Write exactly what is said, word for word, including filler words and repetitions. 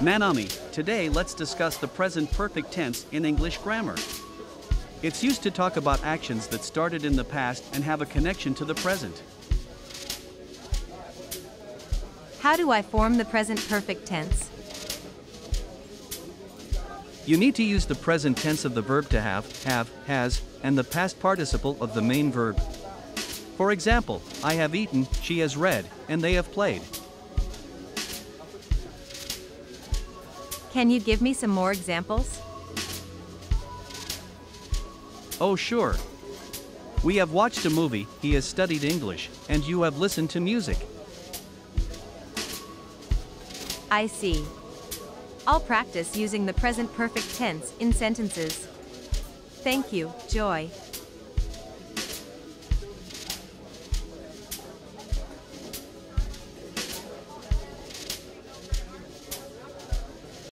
Manami, today let's discuss the present perfect tense in English grammar. It's used to talk about actions that started in the past and have a connection to the present. How do I form the present perfect tense? You need to use the present tense of the verb to have, have, has, and the past participle of the main verb. For example, I have eaten, she has read, and they have played. Can you give me some more examples? Oh, sure. We have watched a movie, he has studied English, and you have listened to music. I see. I'll practice using the present perfect tense in sentences. Thank you, Joy.